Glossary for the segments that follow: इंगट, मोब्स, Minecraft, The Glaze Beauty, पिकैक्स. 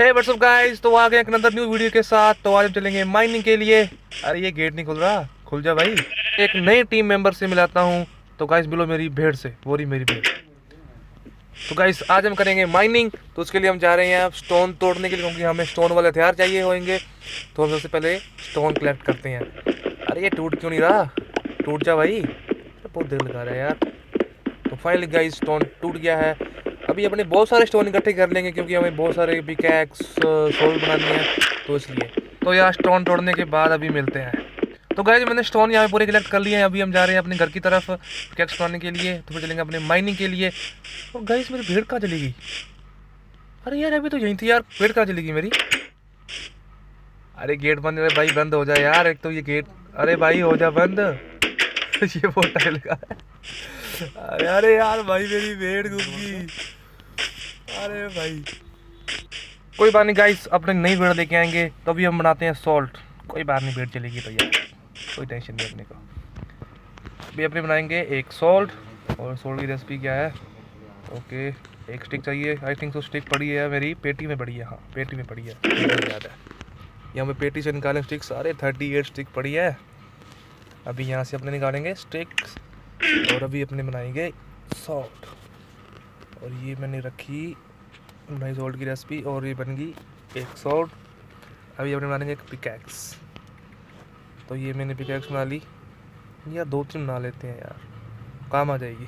Hey what's up guys, तो आ गए एक नंबर न्यू वीडियो के साथ। तो आज हम चलेंगे माइनिंग के लिए। अरे ये गेट नहीं खुल रहा, खुल जा भाई। एक नए टीम मेंबर से मिलाता हूँ। तो गाइस मिलो मेरी भेड़ से, वो रही मेरी भेड़। तो गाइस आज हम करेंगे माइनिंग, तो उसके लिए हम जा रहे हैं अब स्टोन तोड़ने के लिए, क्योंकि हमें स्टोन वाले हथियार चाहिए होंगे। तो हम सबसे पहले स्टोन कलेक्ट करते हैं। अरे ये टूट क्यों नहीं रहा, टूट जा भाई, बहुत देर लगा रहा है यार। तो फाइनली गाइस स्टोन टूट गया है। अभी अपने बहुत सारे स्टोन इकट्ठे कर लेंगे, क्योंकि हमें बहुत सारे पिकैक्स सोल बनानी है, तो इसलिए। तो यार स्टोन तोड़ने के बाद अभी मिलते हैं। तो गाइस मैंने स्टोन यहाँ पे पूरे कलेक्ट कर लिए हैं। अभी हम जा रहे हैं अपने घर की तरफ पिकैक्स बनाने के लिए, तो फिर चलेंगे अपने माइनिंग के लिए। और गाइस मेरी भेड़ कहाँ चली गई? अरे यार अभी तो यहीं थी यार, भेड़ कहाँ चली गई मेरी? अरे गेट बंद, अरे भाई बंद हो जाए यार, एक तो ये गेट, अरे भाई हो जा बंद। ये बहुत टाइम लगा। अरे अरे यार भाई मेरी भेड़ घूम गई। अरे भाई कोई बात नहीं गाइस, अपने नई भेड़ लेके आएंगे। तो अभी हम बनाते हैं सॉल्ट। कोई बात नहीं, भेड़ चलेगी तो यार कोई टेंशन नहीं अपने को। अभी अपने बनाएंगे एक सॉल्ट, और सॉल्ट की रेसिपी क्या है? ओके एक स्टिक चाहिए, आई थिंक सो स्टिक पड़ी है मेरी पेटी में, पड़ी है। हाँ पेटी में पड़ी है, याद है, ये हमें पेटी से निकालें स्टिक। सारे 38 स्टिक पड़ी है। अभी यहाँ से अपने निकालेंगे स्टिक्स, और अभी अपने बनाएंगे सॉल्ट। और ये मैंने रखी भाई सॉल्ट की रेसिपी, और ये बन गई एक सॉल्ट। अभी अपने बनाएंगे एक पिकैक्स। तो ये मैंने पिकैक्स बना ली यार, दो तीन बना लेते हैं यार, काम आ जाएगी।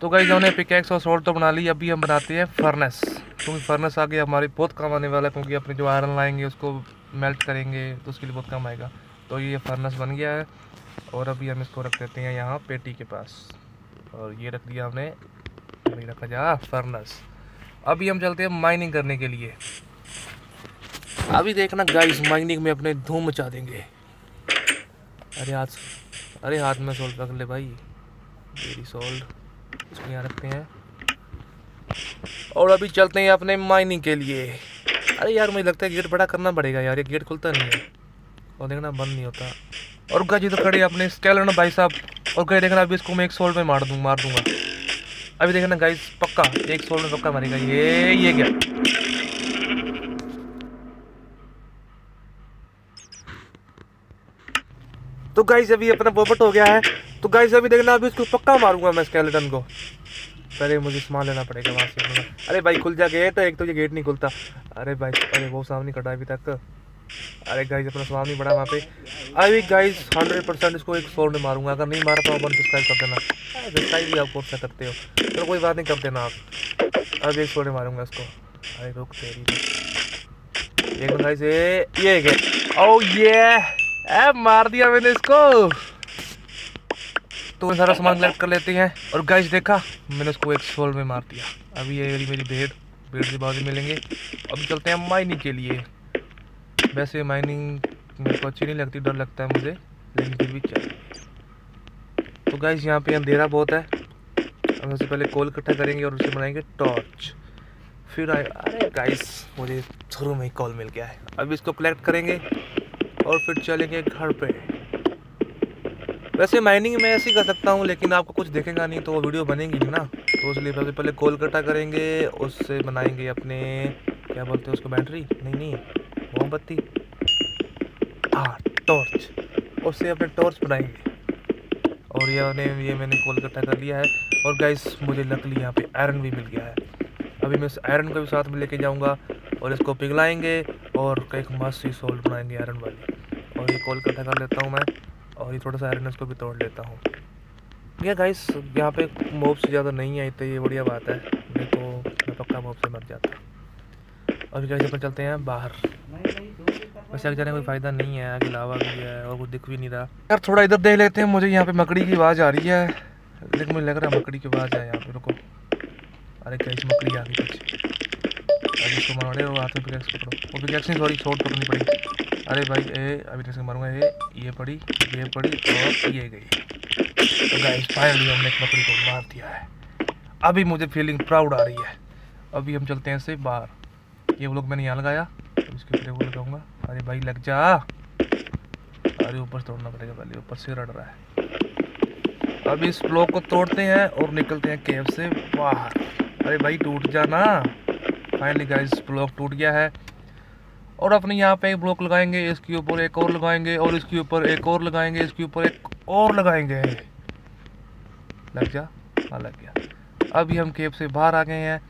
तो गाइस हमने पिकैक्स और सॉल्ट तो बना ली। अभी हम बनाते हैं फर्नेस, क्योंकि फर्नेस आगे हमारे बहुत काम आने वाला है, क्योंकि अपने जो आयरन लाएंगे उसको मेल्ट करेंगे, तो उसके लिए बहुत काम आएगा। तो ये फर्नेस बन गया है, और अभी हम इसको रख देते हैं यहाँ पेटी के पास, और ये रख दिया हमने, नहीं रखा जा फर्नेस। अभी हम चलते हैं माइनिंग करने के लिए। अभी देखना गाइस माइनिंग में अपने धूम मचा देंगे। अरे हाथ, अरे हाथ में सॉल्ट रख ले भाई, मेरी सॉल्ट इसमें यहाँ रखते हैं। और अभी चलते हैं अपने माइनिंग के लिए। अरे यार मुझे लगता है गेट बड़ा करना पड़ेगा यार, ये गेट खुलता नहीं है, और देखना बंद नहीं होता। और गाइस ये तो खड़े अपने स्केलेटन भाई साहब, और गाइस देखना अभी इसको मैं एक सॉल्ट में मार दूंगा। अभी देखना गाइस पक्का एक सॉल्ट में पक्का मारेगा ये क्या। तो गाइस अभी अपना पोपट हो गया है। तो गाइस अभी देखना अभी इसको पक्का मारूंगा मैं स्केलेटन को। पहले मुझे सामान लेना पड़ेगा वहाँ से। अरे भाई खुल जा गेट, एक तो ये गेट नहीं खुलता। अरे भाई अरे वो सामने कटा अभी तक। अरे गाइस अपना सामान नहीं बढ़ा वहाँ पे। अभी गाइस 100% इसको एक सॉल्ट में मारूंगा। अगर नहीं मारा तो आप सब्सक्राइब कर देना, सब्सक्राइब भी आपको अच्छा करते हो, चलो कोई बात नहीं कर देना आप। अभी एक सॉल्ट में मारूंगा इसको। अरे रुक तेरी एक गाइस ये गया। ओ ये मार दिया मैंने इसको। तो सारा सामान कलेक्ट कर लेते हैं। और गाइस देखा मैंने उसको एक सॉल्ट में मार दिया। अभी ये मेरी भेड़ से बाद में मिलेंगे। अभी चलते हैं माइनिंग के लिए। वैसे माइनिंग मेरे को अच्छी नहीं लगती, डर लगता है मुझे, लेकिन फिर भी चल। तो गाइस यहाँ पे अंधेरा बहुत है, हम सबसे पहले कोल इकट्ठा करेंगे और उसे बनाएंगे टॉर्च। फिर अरे गाइस मुझे शुरू में ही कॉल मिल गया है। अभी इसको कलेक्ट करेंगे और फिर चलेंगे घर पे। वैसे माइनिंग मैं ऐसे ही कर सकता हूँ, लेकिन आपको कुछ देखेगा नहीं तो वो वीडियो बनेगी नहीं ना, तो इसलिए सबसे पहले कोल इकट्ठा करेंगे, उससे बनाएंगे अपने क्या बोलते हैं उसको, बैटरी नहीं मोमबत्ती, हाँ टॉर्च। उससे अपने टॉर्च बनाएंगे। और ये मैंने कोल इकट्ठा कर लिया है। और गाइस मुझे लकली यहाँ पे आयरन भी मिल गया है। अभी मैं इस आयरन को भी साथ में लेके जाऊँगा, और इसको पिघलाएंगे और एक मस्त सॉल्ट बनाएंगे आयरन वाली। और ये कोल इकट्ठा कर लेता हूँ मैं, और ये थोड़ा सा आयरन इसको भी तोड़ लेता हूँ। ये गाइस यहाँ पे मोब से ज़्यादा नहीं आई तो ये बढ़िया बात है, नहीं तो मैं पक्का मोब से मर जाता। अभी गाइस अपन चलते हैं बाहर। वैसे आगे जाने का कोई फायदा नहीं है, आगे लावा भी है और कुछ दिख भी नहीं रहा यार। थोड़ा इधर देख लेते हैं। मुझे यहाँ पे मकड़ी की आवाज़ आ रही है, लेकिन मुझे लग रहा है मकड़ी की आवाज़ है यहाँ पे, रुको। अरे गाइस मकड़ी आ गई कुछ। अभी इसको मारे और हाथ में पिकैक्स पकड़ो, वो पिकैक्स नहीं सॉरी सॉल्ट पकड़नी पड़ी। अरे भाई अभी जैसे मारूंगा ये पड़ी और ये गई। तो गाइस फाइनली हमने एक मकड़ी को मार दिया है। अभी मुझे फीलिंग प्राउड आ रही है। अभी हम चलते हैं इससे बाहर। ये व्लॉग मैंने यहाँ लगाया, इसके ऊपर वो लगाऊंगा। अरे भाई लग जा, अरे ऊपर से तोड़ना पड़ेगा, पहले ऊपर से रड़ रहा है। अब इस ब्लॉक को तोड़ते हैं और निकलते हैं केव से बाहर। अरे भाई टूट जाना, फाइनली गाइस ब्लॉक टूट गया है और अपने यहाँ पे एक ब्लॉक लगाएंगे, इसके ऊपर एक और लगाएंगे और इसके ऊपर एक और लगाएंगे, इसके ऊपर एक और लगाएंगे। लग जा, हाँ लग गया। अभी हम केव से बाहर आ गए हैं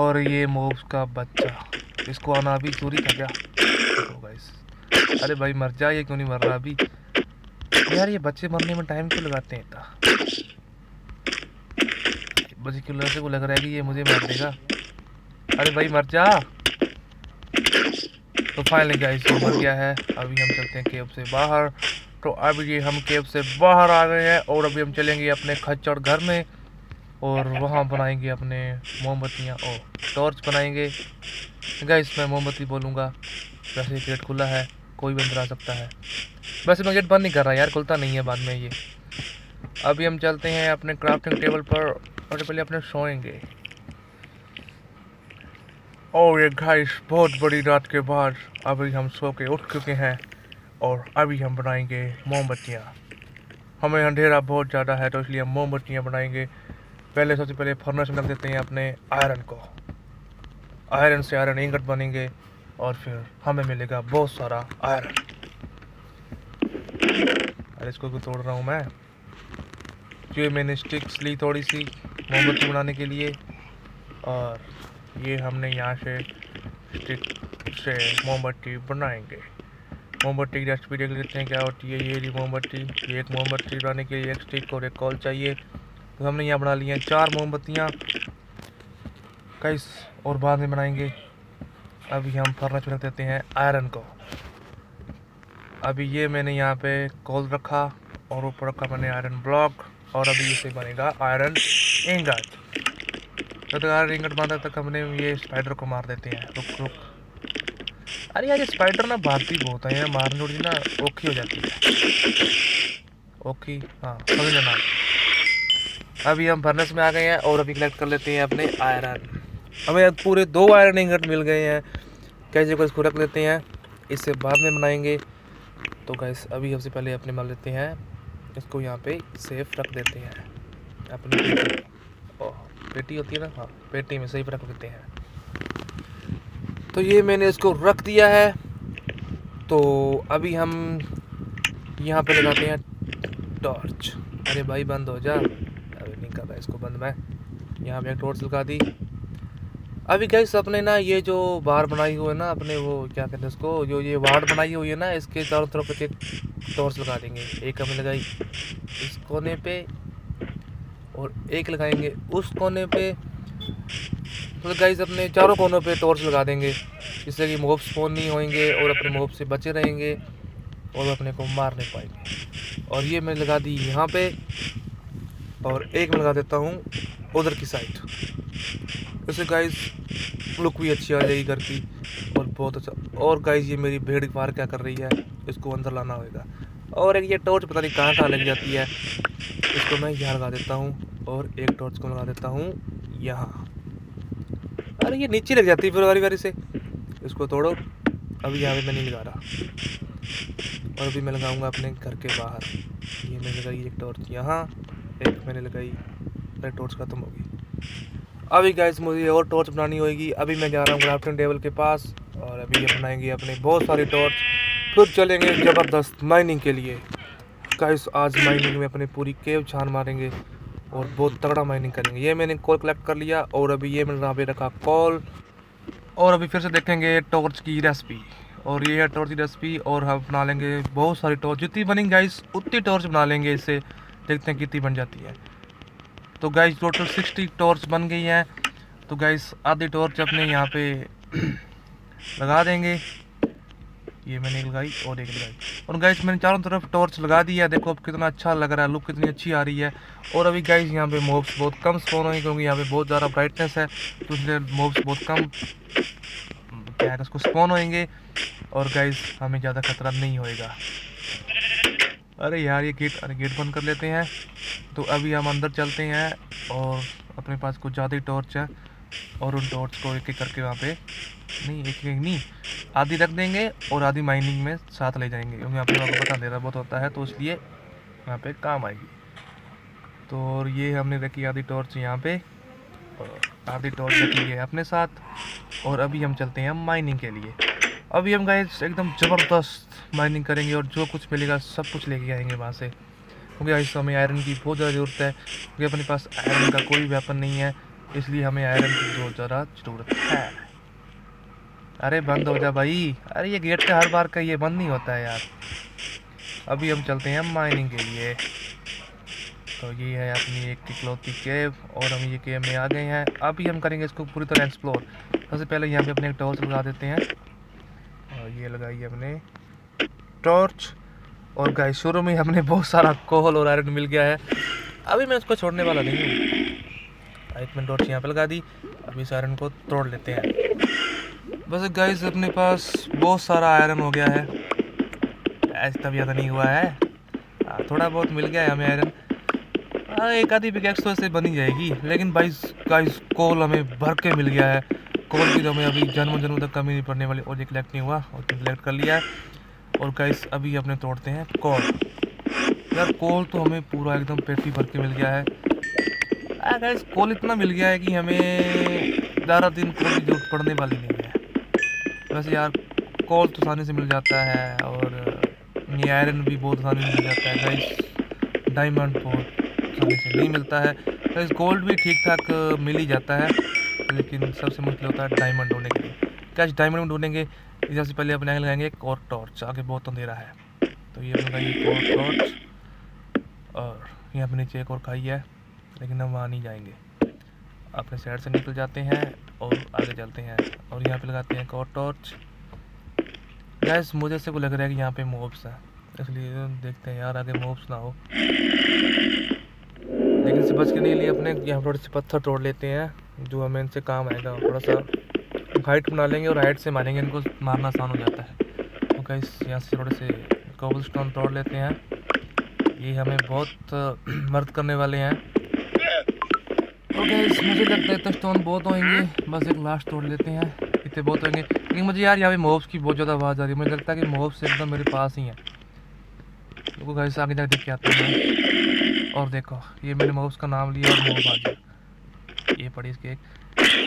और ये मोब्स का बच्चा, इसको आना भी चोरी कर गया। तो गाइस अरे भाई मर जा, ये क्यों नहीं मर रहा अभी? यार ये बच्चे मरने में टाइम क्यों लगाते हैं इतना? बच्चे क्यों लग से को लग रहा है कि ये मुझे मार देगा। अरे भाई मर जा। तो फाइनली गाइस ये मर गया है। अभी हम चलते हैं केव से बाहर। तो अभी हम केव से बाहर आ गए हैं और अभी हम चलेंगे अपने खच्चड़ घर में और वहाँ बनाएंगे अपने मोमबत्तियाँ और टॉर्च बनाएंगे। गाइस मैं मोमबत्ती बोलूँगा, वैसे गेट खुला है, कोई बंदर आ सकता है। वैसे मैं गेट बंद नहीं कर रहा यार, खुलता नहीं है बाद में ये। अभी हम चलते हैं अपने क्राफ्टिंग टेबल पर और पहले अपने सोएंगे। और ये गाइस बहुत बड़ी रात के बाद अभी हम सो के उठ चुके हैं और अभी हम बनाएंगे मोमबत्तियाँ। हमें अंधेरा बहुत ज़्यादा है तो इसलिए हम मोमबत्तियाँ बनाएंगे। पहले सबसे पहले फर्नेस में रख देते हैं अपने आयरन को, आयरन से आयरन इंगट बनेंगे और फिर हमें मिलेगा बहुत सारा आयरन। अरे इसको क्यों तोड़ रहा हूँ मैं? ये मैंने स्टिक्स ली थोड़ी सी मोमबत्ती बनाने के लिए और ये हमने यहाँ से स्टिक से मोमबत्ती बनाएंगे। मोमबत्ती की रेसिपी देख लेते हैं क्या होती है। ये मोमबत्ती, ये एक मोमबत्ती बनाने के लिए एक स्टिक और एक कॉल चाहिए। तो हमने यहाँ बना ली हैं 4 मोमबत्तियाँ गाइस और बाद में बनाएंगे। अभी हम फर्नेस में रख देते हैं आयरन को। अभी ये मैंने यहाँ पे कोल रखा और ऊपर रखा मैंने आयरन ब्लॉक और अभी इसे बनेगा आयरन इंगट। जब तक आयरन इंगट बना तब तक हमने ये स्पाइडर को मार देते हैं। रुक रुक, अरे यार ये स्पाइडर ना भागती बहुत है, मारने थोड़ी ना ओखी हो जाती है, ओखी हाँ समझ लेना। अभी हम फर्नेस में आ गए हैं और अभी कलेक्ट कर लेते हैं अपने आयरन। हमें पूरे 2 आयरन इंगट मिल गए हैं। कैसे को इसको रख लेते हैं, इससे बाद में बनाएंगे। तो गाइस अभी सबसे पहले अपने मान लेते हैं इसको यहाँ पे सेफ रख देते हैं अपनी पेटी होती है ना, हाँ पेटी में सेफ रख देते हैं। तो ये मैंने इसको रख दिया है। तो अभी हम यहाँ पे लगाते हैं टॉर्च। अरे भाई बंद हो जा, अभी नहीं कर रहा इसको बंद मैं। यहाँ पर टॉर्च लगा दी। अभी गाइस अपने ना ये जो बार बनाई हुई है ना अपने वो क्या कहते हैं उसको, जो ये वार्ड बनाई हुई है ना, इसके चारों तरफ एक टॉर्च लगा देंगे। एक हमें लगाई इस कोने पे और एक लगाएंगे उस कोने पे। तो गाइस अपने चारों कोनों पे टॉर्च लगा देंगे जिससे कि मॉब्स फोन नहीं होंगे और अपने मॉब्स से बचे रहेंगे और अपने को मार नहीं पाएंगे। और ये मैंने लगा दी यहाँ पर और एक मैं लगा देता हूँ उधर की साइड। वैसे गाइस लुक भी अच्छी आ जाएगी घर की और बहुत अच्छा। और गाइस ये मेरी भेड़ बाहर क्या कर रही है, इसको अंदर लाना होगा। और एक ये टॉर्च पता नहीं कहाँ कहाँ लग जाती है, इसको मैं यहाँ लगा देता हूँ और एक टॉर्च को लगा देता हूँ यहाँ। अरे ये नीचे लग जाती है फिर बारी बारी से, इसको तोड़ो। अभी यहाँ पर मैं नहीं लगा रहा और अभी मैं लगाऊँगा अपने घर के बाहर। ये मैंने लगाई एक टॉर्च यहाँ, एक मैंने लगाई, अरे टॉर्च खत्म होगी। अभी गाइस मुझे और टॉर्च बनानी होगी। अभी मैं जा रहा हूँ क्राफ्टिंग टेबल के पास और अभी ये बनाएंगे अपने बहुत सारी टॉर्च, फिर चलेंगे ज़बरदस्त माइनिंग के लिए। गाइस आज माइनिंग में अपने पूरी केव छान मारेंगे और बहुत तगड़ा माइनिंग करेंगे। ये मैंने कोल कलेक्ट कर लिया और अभी ये मैंने यहाँ पे रखा कोल। और अभी फिर से देखेंगे टॉर्च की रेसिपी और ये है टॉर्च की रेसिपी और हम बना लेंगे बहुत सारी टॉर्च। जितनी बनेंगी गाइस उतनी टॉर्च बना लेंगे, इससे देखते हैं कितनी बन जाती है। तो गाइस टोटल 60 टॉर्च बन गई हैं। तो गाइस आधी टॉर्च अपने यहाँ पे लगा देंगे। ये मैंने लगाई और एक लगाई और गाइस मैंने चारों तरफ टॉर्च लगा दी है। देखो अब कितना अच्छा लग रहा है, लुक कितनी अच्छी आ रही है। और अभी गाइस यहाँ पे मॉब्स बहुत कम स्पॉन होंगे क्योंकि यहाँ पे बहुत ज़्यादा ब्राइटनेस है, तो इसलिए मॉब्स बहुत कम क्या है उसको स्पॉन होंगे और गाइस हमें ज़्यादा खतरा नहीं होएगा। अरे यार ये गेट, अरे गेट बंद कर लेते हैं। तो अभी हम अंदर चलते हैं और अपने पास कुछ ज़्यादा ही टॉर्च है और उन टॉर्च को एक एक करके वहाँ पे नहीं एक एक नहीं आधी रख देंगे और आधी माइनिंग में साथ ले जाएंगे क्योंकि यहाँ पे आपको पता अंधेरा बहुत होता है तो इसलिए यहाँ पे काम आएगी। तो और ये हमने रखी आधी टॉर्च यहाँ पे। आपकी डॉट रखी है अपने साथ। और अभी हम चलते हैं माइनिंग के लिए। अभी हम गाइस एकदम ज़बरदस्त माइनिंग करेंगे और जो कुछ मिलेगा सब कुछ लेके आएंगे वहाँ से, क्योंकि गाइस हमें आयरन की बहुत ज़्यादा ज़रूरत है, क्योंकि अपने पास आयरन का कोई वेपन नहीं है, इसलिए हमें आयरन की बहुत ज़्यादा ज़रूरत है। अरे बंद हो जा भाई, अरे ये गेट का हर बार का ये बंद नहीं होता है यार। अभी हम चलते हैं माइनिंग के लिए। तो ये है अपनी एक इकलौती केव और हम ये केव में आ गए हैं। अभी हम करेंगे इसको पूरी तरह एक्सप्लोर। सबसे पहले यहाँ पे अपने एक टॉर्च लगा देते हैं और ये लगाइए अपने टॉर्च। और गाइस शुरू में हमने बहुत सारा कोहल और आयरन मिल गया है, अभी मैं उसको छोड़ने वाला नहीं हूँ। एक मैंने टॉर्च यहाँ पर लगा दी, अभी इस आयरन को तोड़ लेते हैं। बस गाइस अपने पास बहुत सारा आयरन हो गया है, ऐसा ज़्यादा नहीं हुआ है, थोड़ा बहुत मिल गया है हमें आयरन। एक आधी पिकैक्स तो ऐसे बनी जाएगी, लेकिन गाइस कोल हमें भर के मिल गया है। कोल की तो हमें अभी जन्म जन्म तक कमी नहीं पड़ने वाली। और ये कलेक्ट नहीं हुआ और कलेक्ट कर लिया है। और गाइस अभी अपने तोड़ते हैं कोल। यार कोल तो हमें पूरा एकदम पेटी भर के मिल गया है। गाइस कोल इतना मिल गया है कि हमें 12 दिन कोल की जरूरत पड़ने वाली नहीं है। वैसे यार कोल तो आसानी से मिल जाता है और ये आयरन भी बहुत आसानी से मिल जाता है। गाइस डायमंड बहुत से नहीं मिलता है, तो इस गोल्ड भी ठीक ठाक मिल ही जाता है, लेकिन सबसे मुश्किल होता है डायमंड ढूंढने के लिए। कैश डायमंड ढूंढेंगे, इससे पहले अपने लगाएंगे एक और टॉर्च। आगे बहुत अंधेरा है, तो ये लगाइए एक और टॉर्च। और यहाँ पे नीचे एक और खाई है, लेकिन हम वहाँ नहीं जाएंगे, अपने साइड से निकल जाते हैं और आगे चलते हैं। और यहाँ पर लगाते हैं एक और टॉर्च। गैस मुझे से को लग रहा है कि यहाँ पर मोब्स है, इसलिए देखते हैं यार आगे मोब्स ना हो। लेकिन इनसे बच के लिए अपने यहाँ थोड़े से पत्थर तोड़ लेते हैं, जो हमें इनसे काम आएगा। थोड़ा सा हाइट बना लेंगे और हाइट से मारेंगे, इनको मारना आसान हो जाता है। तो गाइस यहाँ से थोड़े से कोबल स्टोन तोड़ लेते हैं, ये हमें बहुत मदद करने वाले हैं। और गाइस मुझे लगता है इतने स्टोन बहुत होंगे, बस एक लास्ट तोड़ लेते हैं, इतने बहुत होंगे। लेकिन मुझे यार यहाँ पर मोब्स की बहुत ज़्यादा आवाज़ आ रही है, मुझे लगता है कि मोब्स एकदम मेरे पास ही है। देखो गाइस आगे जाकर देख के आते हैं। और देखो ये मैंने मोब्स का नाम लिया और मोब आ गया। ये पड़ी इसके एक,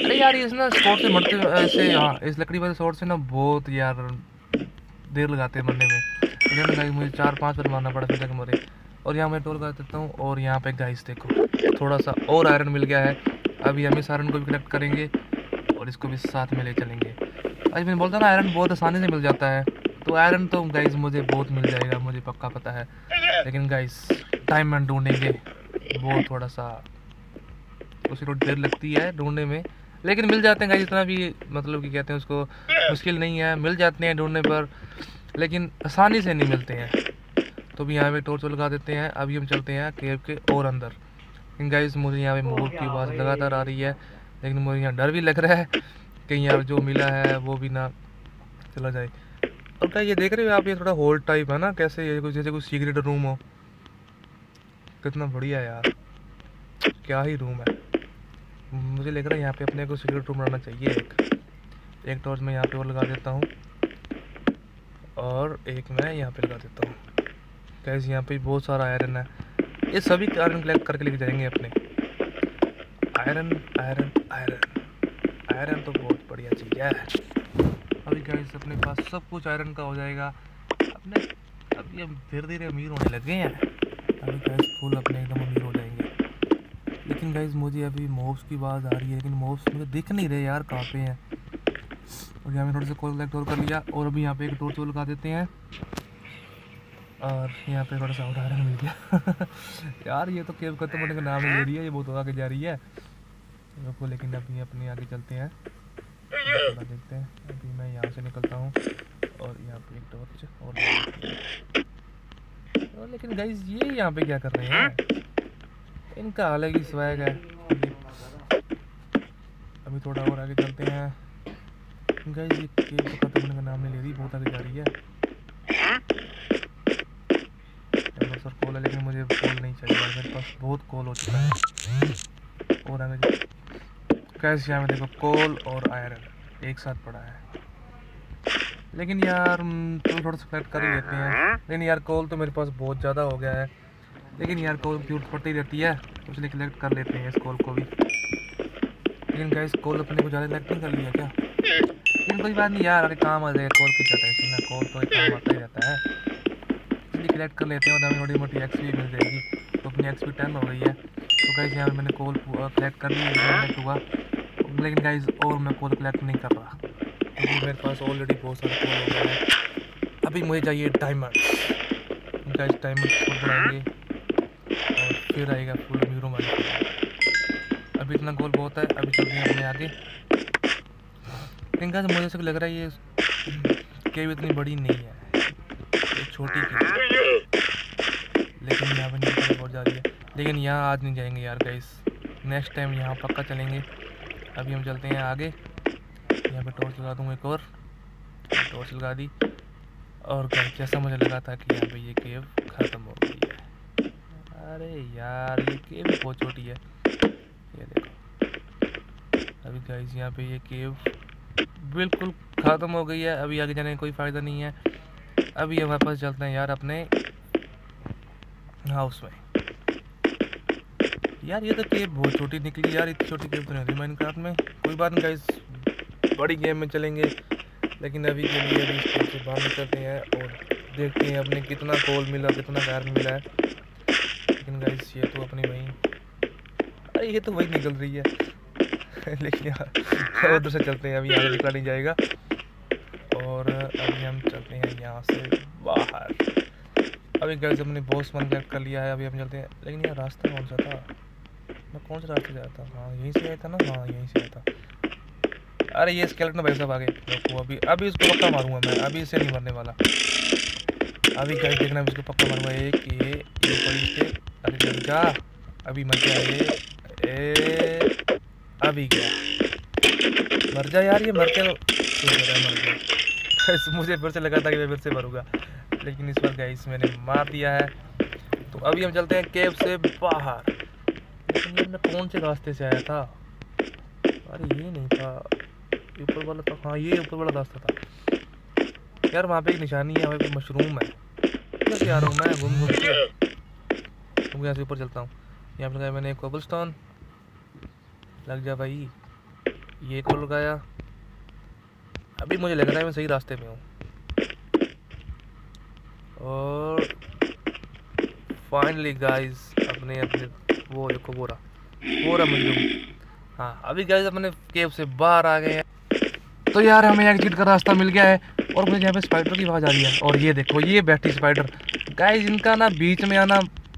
अरे यार इस ना शॉर्ट से मरते ऐसे, हाँ इस लकड़ी वाले शॉर्ट से ना बहुत यार देर लगाते हैं मरने में। इन्हें मुझे 4-5 बार मारना पड़ा फिर तक मरे। और यहाँ मैं टोल लगा देता हूँ। और यहाँ पे गाइस देखो थोड़ा सा और आयरन मिल गया है। अभी हम इस आयरन को भी कलेक्ट करेंगे और इसको भी साथ में ले चलेंगे। आज मैंने बोलता ना आयरन बहुत आसानी से मिल जाता है, तो आयरन तो गाइस मुझे बहुत मिल जाएगा, मुझे पक्का पता है। लेकिन गाइस डायमंड ढूंढेंगे, वो थोड़ा सा उसी को देर लगती है ढूंढने में, लेकिन मिल जाते हैं गाइस। इतना भी मतलब कि कहते हैं उसको मुश्किल नहीं है, मिल जाते हैं ढूंढने पर, लेकिन आसानी से नहीं मिलते हैं। तो भी यहाँ पे टॉर्च लगा देते हैं। अभी हम चलते हैं केव के और अंदर। गाइस मुझे यहाँ पे मोर की आवाज़ लगातार आ रही है, लेकिन मुझे यहाँ डर भी लग रहा है कहीं यार जो मिला है वो भी ना चला जाए। और क्या ये देख रहे हो आप, ये थोड़ा होल टाइप है ना, कैसे ये कुछ जैसे कुछ सीक्रेट रूम हो। कितना बढ़िया यार, क्या ही रूम है। मुझे लग रहा है यहाँ पे अपने को सीक्रेट रूम रहना चाहिए। एक टॉर्च मैं यहाँ पे और लगा देता हूँ और एक मैं यहाँ पे लगा देता हूँ। गाइस यहाँ पे बहुत सारा आयरन है, ये सभी आयरन कलेक्ट करके लेके जाएंगे अपने। आयरन आयरन आयरन आयरन तो बहुत बढ़िया चीज़ है। अभी गाइस अपने पास सब कुछ आयरन का हो जाएगा। अपने अभी हम धीरे धीरे अमीर होने लगे हैं। अभी गाइस फुल अपने एकदम अमीर हो जाएंगे। लेकिन गाइस मुझे अभी मोब्स की आवाज़ आ रही है, लेकिन मोब्स मुझे दिख नहीं रहे यार कहाँ पे हैं। और यहाँ पे थोड़ा सा कोल कलेक्ट और कर लिया। और अभी यहाँ पे एक टॉर्च लगा देते हैं और यहाँ पे थोड़ा सा उदाहरण मिल गया। यार ये तो केव खत्म होने का नाम ले रही है, ये बहुत आगे जा रही है। तो लेकिन अभी अपने आगे चलते हैं, देखते हैं। अभी मैं यहाँ से निकलता हूँ और यहाँ पर एक टॉर्च और। लेकिन गाइस ये यहाँ पे क्या कर रहे हैं, इनका अलग ही स्वैग है। अभी थोड़ा और आगे चलते हैं। गाइस ये केव खत्म होने का नाम नहीं ले रही, बहुत आगे जा रही है। सर कोल है, लेकिन मुझे कोल नहीं चाहिए, मेरे पास बहुत कोल हो चुका है। और आगे गाइस यहाँ पे देखो कोल और आयरन एक साथ पड़ा है। लेकिन यार तो थोड़ा सा कलेक्ट कर ही लेते हैं। लेकिन यार कोल तो मेरे पास बहुत ज़्यादा हो गया है, लेकिन यार कोल की जरूरत पड़ती रहती है, इसलिए कलेक्ट कर लेते हैं इस कोल को भी। लेकिन गाइस कॉल अपने को ज़्यादा लग नहीं कर लिया क्या? लेकिन कोई बात नहीं यार, अरे काम आ जाएगा, कॉल किया जाता है, कॉल तो काम आता ही रहता है, इसलिए कलेक्ट कर लेते हैं और हमें थोड़ी मोटी एक्स भी मिल जाएगी। तो अपनी एक्स भी 10 हो गई है। तो गाइस यहाँ मैंने कॉल कलेक्ट कर लिया हुआ, लेकिन गाइस और मैं कॉल कलेक्ट नहीं कर रहा क्योंकि मेरे पास ऑलरेडी बहुत सारे कॉल हो गए हैं। अभी मुझे चाहिए डायमंड। गाइस डायमंड खोल बनाएंगे और फिर आएगा फुल न्यूरो माइनिंग। अभी इतना गोल बहुत है, अभी चलते हैं अपने आगे। लेकिन गाइस मुझे सब लग रहा है ये केव इतनी बड़ी नहीं है, ये छोटी केव, लेकिन यहाँ पर बहुत जा रही है। लेकिन यहाँ आज नहीं जाएंगे यार गाइस, नेक्स्ट टाइम यहाँ पक्का चलेंगे। अभी हम चलते हैं आगे। यहाँ पे टॉर्च लगा दूँ, एक और टॉर्च लगा दी। और गाइस जैसा मुझे लगा था कि यहाँ पे ये केव ख़त्म हो गई है, अरे यार ये केव बहुत छोटी है, ये देखो। अभी गाइस यहाँ पे ये केव बिल्कुल ख़त्म हो गई है, अभी आगे जाने का कोई फ़ायदा नहीं है। अभी हमारे पास चलते हैं यार अपने हाउस में। यार ये तो केव बहुत छोटी निकली यार, इतनी छोटी केव तो नहीं माइनक्राफ्ट में। कोई बात नहीं गाइस, बड़ी गेम में चलेंगे। लेकिन अभी के लिए अभी इसको से बाहर निकलते हैं और देखते हैं अपने कितना कोल मिला, कितना कार्बन मिला है। लेकिन गाइस ये तो अपनी वहीं, अरे ये तो वही निकल रही है लेकिन यार उधर से चलते हैं, अभी यहाँ निकला नहीं जाएगा। और अभी हम चलते हैं यहाँ से बाहर। अभी गाइस हमने बहुत सामान कलेक्ट कर लिया है, अभी हम चलते हैं। लेकिन यार रास्ता कौन सा था, मैं कौन से रास्ते जा रहा था? हाँ यहीं से आया था ना, हाँ यहीं से आया था। अरे ये स्केलेटन भाई साहब आगे, देखो अभी अभी इसको पक्का मारूंगा मैं, अभी इसे नहीं मरने वाला। अभी गाइस देखना इसको पक्का मारूंगा, एक ये ऊपर से। अरे चल जा, अभी मर गया ये, अभी क्या मर जा यार, ये मर के मर गया। मुझे फिर से लगा था कि मैं फिर से मरूंगा, लेकिन इस बार गाइस मैंने मार दिया है। तो अभी हम चलते हैं केव से बाहर। मैं कौन से रास्ते से आया था? अरे ये नहीं था, ऊपर वाला था, हाँ ये ऊपर वाला रास्ता था यार। वहाँ पे एक निशानी है, वहाँ पे मशरूम है, क्या आ रहा हूँ मैं घूम घूम के। तो यहाँ से ऊपर चलता हूँ। यहाँ पर लगाया मैंने कोबलस्टोन, लग जा भाई, ये को लगाया। अभी मुझे लग रहा है मैं सही रास्ते में हूँ। और फाइनली गाइज अपने अपने वो देखो बोरा मजरूम। हाँ अभी गाइस अपने केव से बाहर आ गए हैं। तो यार हमें एग्जिट का रास्ता मिल गया है। और मुझे यहाँ पे स्पाइडर की आवाज़ आ रही है, और ये देखो ये बैठी स्पाइडर। गाइस इनका ना बीच में आना,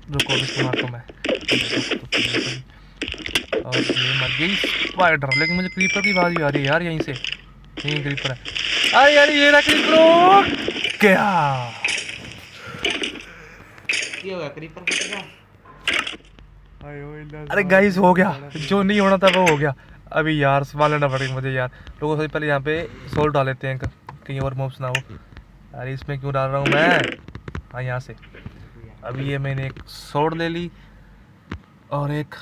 रुको इसको मारता हूँ मैं। और ये मर गई स्पाइडर, लेकिन मुझे क्रीपर की आवाज़ भी आ रही है यार, यहीं से यही क्रीपर है। अरे यार ये ना क्रीपर क्या होगा, क्रीपर। अरे गाइस हो गया जो नहीं होना था वो हो गया। अभी यार सामान लेना पड़ेगा मुझे यार। लोगों से पहले यहाँ पे सोल डाल लेते हैं कहीं और मोब्स ना हो। अरे इसमें क्यों डाल रहा हूँ मैं? हाँ यहाँ से अभी ये मैंने एक सोल ले ली और एक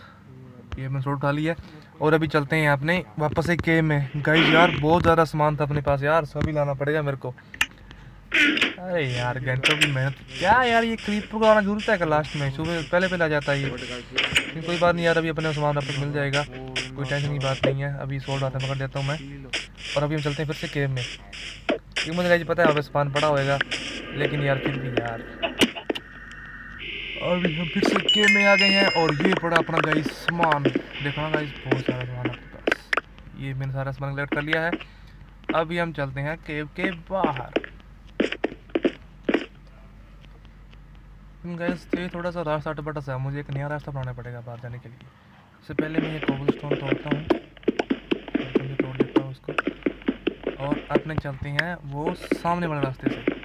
ये मैंने सोल डाली है। और अभी चलते हैं अपने वापस से केव में। गाइस यार बहुत ज़्यादा सामान था अपने पास यार, सभी लाना पड़ेगा मेरे को। अरे यार घंटों की मेहनत क्या यार, ये क्रीपर का आना जरूरत है कि लास्ट में सुबह पहले आ जाता है ये। लेकिन कोई बात नहीं यार, अभी अपने सामान आपको मिल जाएगा, कोई टेंशन की बात नहीं है। अभी सोल्ड आता पकड़ देता हूँ मैं। और अभी हम चलते हैं फिर से केव में। ये मुझे गाइस पता है अब सामान पड़ा होगा, लेकिन यार फिर भी यार अभी हम फिर से केव में आ गए हैं। और ये पड़ा अपना गाइस सामान, देखना गाइस बहुत सारा सामान आपके पास। ये मैंने सारा सामान कलेक्ट कर लिया है। अभी हम चलते हैं केव के बाहर। गाइस ये थोड़ा सा रास्ता अटपटा सा, मुझे एक नया रास्ता बनाना पड़ेगा बाहर जाने के लिए। उससे पहले मैं ये कोबलस्टोन तोड़ता हूँ, तोड़ देता हूँ उसको। और अपने चलते हैं वो सामने वाले रास्ते से।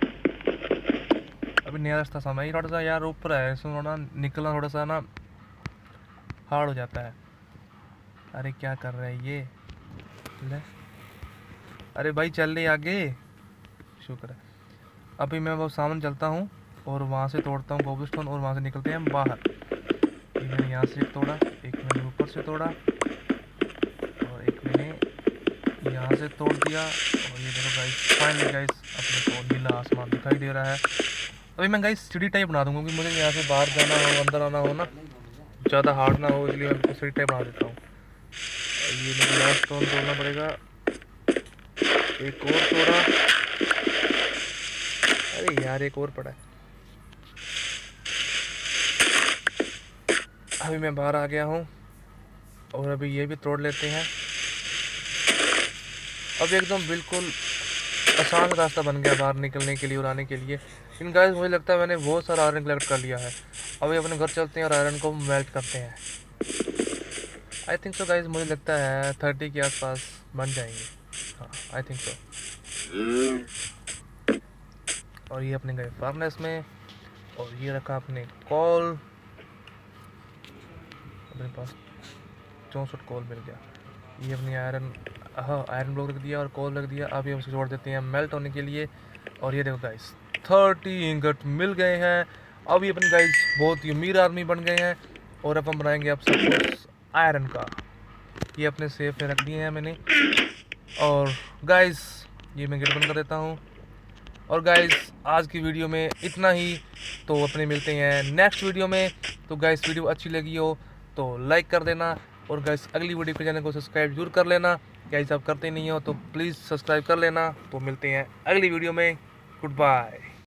अभी नया रास्ता सामने, थोड़ा सा यार ऊपर है, इसमें थोड़ा निकलना थोड़ा सा ना हार्ड हो जाता है। अरे क्या कर रहा है ये ले? अरे भाई चल ले आगे, शुक्र है। अभी मैं वो सामने चलता हूँ और वहाँ से तोड़ता हूँ गोबलस्टोन, और वहाँ से निकलते हैं बाहर। एक मैंने यहाँ से तोड़ा, एक मैंने ऊपर से तोड़ा, और एक मैंने यहाँ से तोड़ दिया। और ये देखो गाइस फाइनली गाइस अपने को नीला आसमान दिखाई दे रहा है। अभी मैं गाइस सीढ़ी टाइप बना दूँगा क्योंकि मुझे यहाँ से बाहर जाना हो, अंदर आना हो ना, ज़्यादा हार्ड ना हो, इसलिए मैं सीढ़ी टाइप बना देता हूँ। ये मुझे लास्ट स्टोन तोड़ना पड़ेगा, एक और तोड़ा। अरे यार एक और पड़ा है। अभी मैं बाहर आ गया हूँ और अभी ये भी तोड़ लेते हैं। अब एकदम बिल्कुल आसान रास्ता बन गया बाहर निकलने के लिए और आने के लिए। लेकिन गाइस मुझे लगता है मैंने बहुत सारा आयरन कलेक्ट कर लिया है। अभी अपने घर चलते हैं और आयरन को मेल्ट करते हैं। आई थिंक सो गाइस मुझे लगता है 30 के आसपास बन जाएंगे। हाँ आई थिंक सो। और ये अपने गए फार्मनेस में और ये रखा अपने कॉल। अपने पास 64 कॉल मिल गया। ये अपने आयरन, हाँ आयरन ब्लॉक रख दिया और कॉल रख दिया। अभी हम इसको छोड़ देते हैं मेल्ट होने के लिए। और ये देखो गाइस 30 इंगट मिल गए हैं। अभी अपन गाइस बहुत ही अमीर आदमी बन गए हैं और अब हम बनाएंगे अब सब आयरन का। ये अपने सेफ में रख दिए हैं मैंने। और गाइस ये मैं गेट बंद कर देता हूँ। और गाइस आज की वीडियो में इतना ही। तो अपने मिलते हैं नेक्स्ट वीडियो में। तो गाइस वीडियो अच्छी लगी हो तो लाइक कर देना और गाइस अगली वीडियो के चैनल को सब्सक्राइब जरूर कर लेना। गाइस आप करते नहीं हो तो प्लीज़ सब्सक्राइब कर लेना। तो मिलते हैं अगली वीडियो में। Good bye.